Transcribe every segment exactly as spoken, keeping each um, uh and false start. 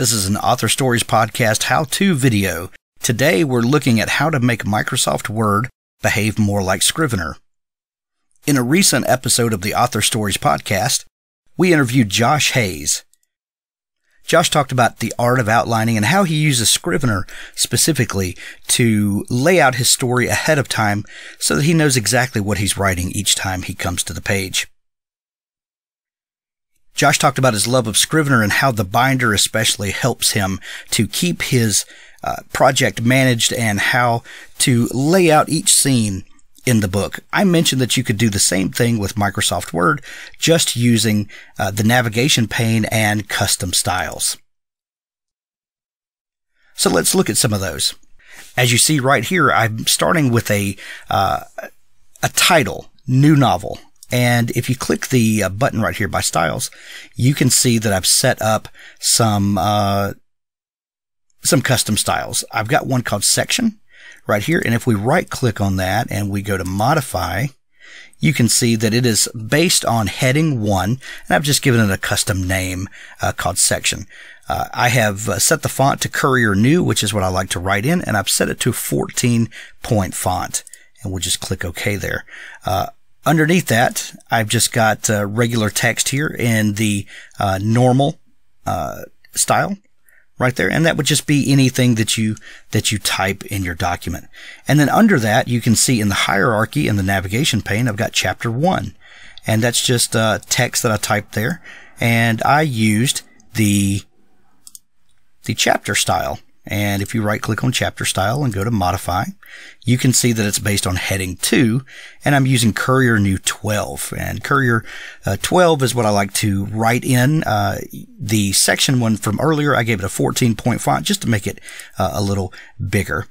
This is an Author Stories Podcast how-to video. Today we're looking at how to make Microsoft Word behave more like Scrivener. In a recent episode of the Author Stories Podcast, we interviewed Josh Hayes. Josh talked about the art of outlining and how he uses Scrivener specifically to lay out his story ahead of time so that he knows exactly what he's writing each time he comes to the page. Josh talked about his love of Scrivener and how the binder especially helps him to keep his uh, project managed and how to lay out each scene in the book. I mentioned that you could do the same thing with Microsoft Word, just using uh, the navigation pane and custom styles. So let's look at some of those. As you see right here, I'm starting with a, uh, a title, New Novel. And if you click the button right here by styles, you can see that I've set up some, uh, some custom styles. I've got one called section right here. And if we right click on that and we go to modify, you can see that it is based on heading one. And I've just given it a custom name uh, called section. Uh, I have uh, set the font to Courier New, which is what I like to write in. And I've set it to fourteen point font. And we'll just click OK there. Uh, Underneath that, I've just got uh, regular text here in the uh, normal uh, style right there. And that would just be anything that you that you type in your document. And then under that, you can see in the hierarchy in the navigation pane, I've got chapter one. And that's just uh, text that I typed there. And I used the, the chapter style. And if you right click on chapter style and go to modify, you can see that it's based on heading two, and I'm using Courier New twelve, and Courier uh, twelve is what I like to write in. Uh, the section one from earlier, I gave it a fourteen point font just to make it uh, a little bigger.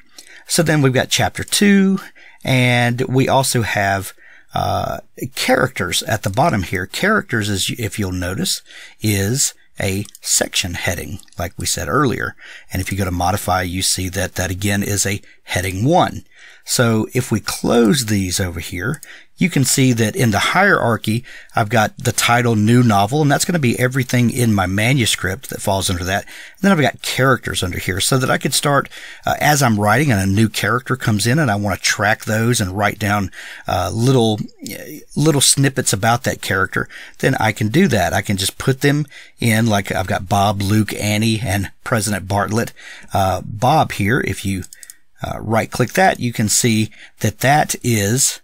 So then we've got chapter two, and we also have uh, characters at the bottom here. Characters, is, if you'll notice, is a section heading, like we said earlier. And if you go to modify, you see that that again is a heading one. So if we close these over here, you can see that in the hierarchy, I've got the title New Novel, and that's going to be everything in my manuscript that falls under that. And then I've got characters under here so that I could start uh, as I'm writing and a new character comes in and I want to track those and write down uh, little, little snippets about that character. Then I can do that. I can just put them in, like I've got Bob, Luke, Annie, and President Bartlett. Uh, Bob here, if you uh, right click that, you can see that that is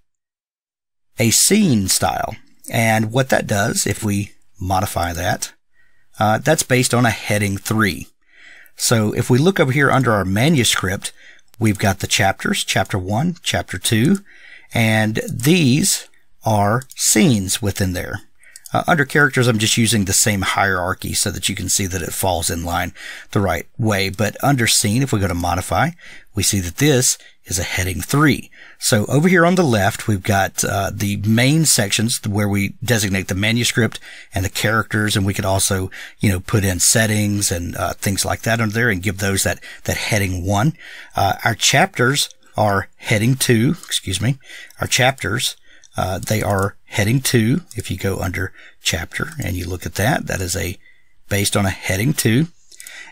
a scene style. And what that does, if we modify that, uh, that's based on a heading three. So if we look over here under our manuscript, we've got the chapters, chapter one, chapter two, and these are scenes within there. Uh, under characters, I'm just using the same hierarchy so that you can see that it falls in line the right way. But under scene, if we go to modify, we see that this is a heading three. So over here on the left, we've got uh, the main sections where we designate the manuscript and the characters, and we could also, you know, put in settings and uh, things like that under there and give those that that heading one. Uh, our chapters are heading two. Excuse me. Our chapters uh, they are heading two. If you go under chapter and you look at that, that is a based on a heading two.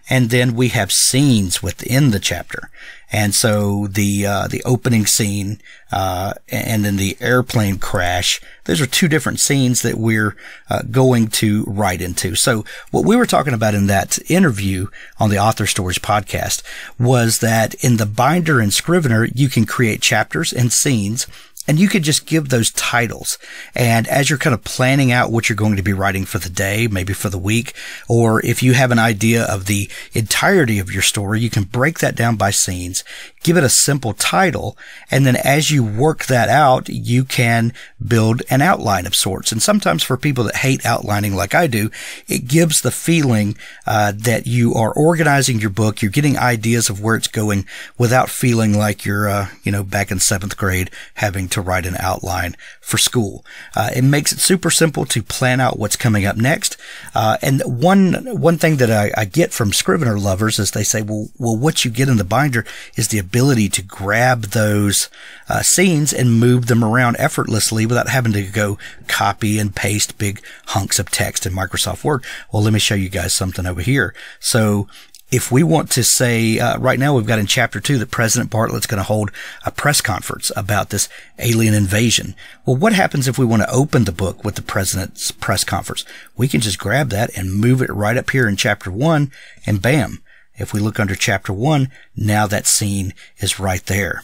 And then we have scenes within the chapter. And so the, uh, the opening scene, uh, and then the airplane crash, those are two different scenes that we're uh, going to write into. So what we were talking about in that interview on the Author Stories Podcast was that in the binder and Scrivener, you can create chapters and scenes, and you could just give those titles. And as you're kind of planning out what you're going to be writing for the day, maybe for the week, or if you have an idea of the entirety of your story, you can break that down by scenes, give it a simple title. And then as you work that out, you can build an outline of sorts. And sometimes for people that hate outlining like I do, it gives the feeling uh, that you are organizing your book. You're getting ideas of where it's going without feeling like you're, uh, you know, back in seventh grade having to write an outline for school. Uh, it makes it super simple to plan out what's coming up next. Uh, and one one thing that I, I get from Scrivener lovers is they say, well, well, what you get in the binder is the ability ability to grab those uh, scenes and move them around effortlessly without having to go copy and paste big hunks of text in Microsoft Word. Well, let me show you guys something over here. So if we want to say, uh, right now we've got in chapter two that President Bartlett's going to hold a press conference about this alien invasion. Well, what happens if we want to open the book with the president's press conference? We can just grab that and move it right up here in chapter one, and bam. If we look under chapter one, now that scene is right there.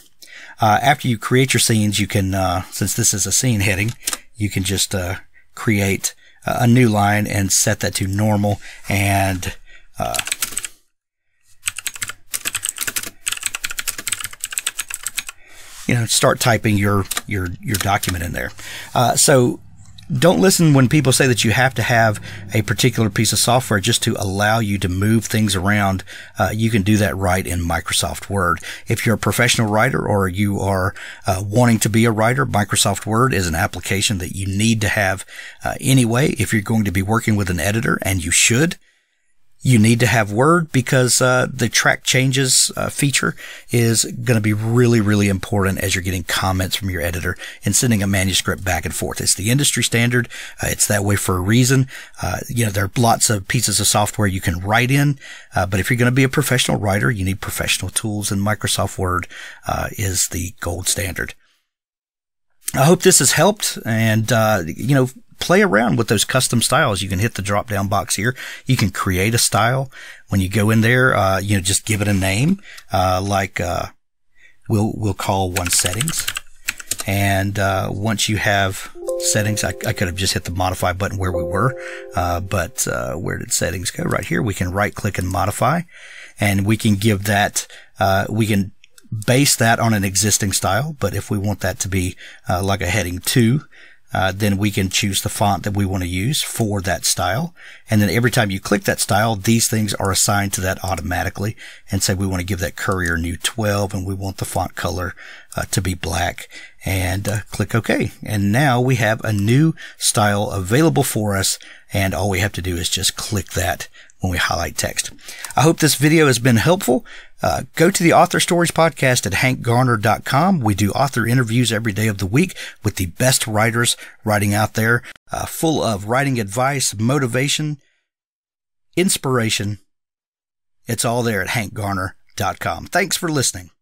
Uh, after you create your scenes, you can, uh, since this is a scene heading, you can just uh, create a new line and set that to normal and uh, you know, start typing your your your document in there. Uh, so don't listen when people say that you have to have a particular piece of software just to allow you to move things around. Uh, you can do that right in Microsoft Word. If you're a professional writer or you are uh, wanting to be a writer, Microsoft Word is an application that you need to have uh, anyway. If you're going to be working with an editor, and you should, you need to have Word, because uh, the track changes uh, feature is going to be really, really important as you're getting comments from your editor and sending a manuscript back and forth. It's the industry standard. Uh, it's that way for a reason. Uh, you know, there are lots of pieces of software you can write in, uh, but if you're going to be a professional writer, you need professional tools, and Microsoft Word uh, is the gold standard. I hope this has helped, and, uh, you know, play around with those custom styles. You can hit the drop down box here. You can create a style. When you go in there, uh, you know, just give it a name, uh, like, uh, we'll, we'll call one settings. And, uh, once you have settings, I, I could have just hit the modify button where we were. Uh, but, uh, where did settings go? Right here. We can right click and modify, and we can give that, uh, we can base that on an existing style. But if we want that to be, uh, like a heading two, Uh, then we can choose the font that we want to use for that style. And then every time you click that style, these things are assigned to that automatically. And say we want to give that Courier New twelve, and we want the font color uh, to be black. And uh, click OK. And now we have a new style available for us. And all we have to do is just click that when we highlight text. I hope this video has been helpful. Uh, go to the Author Stories Podcast at hank garner dot com. We do author interviews every day of the week with the best writers writing out there, uh, full of writing advice, motivation, inspiration. It's all there at hank garner dot com. Thanks for listening.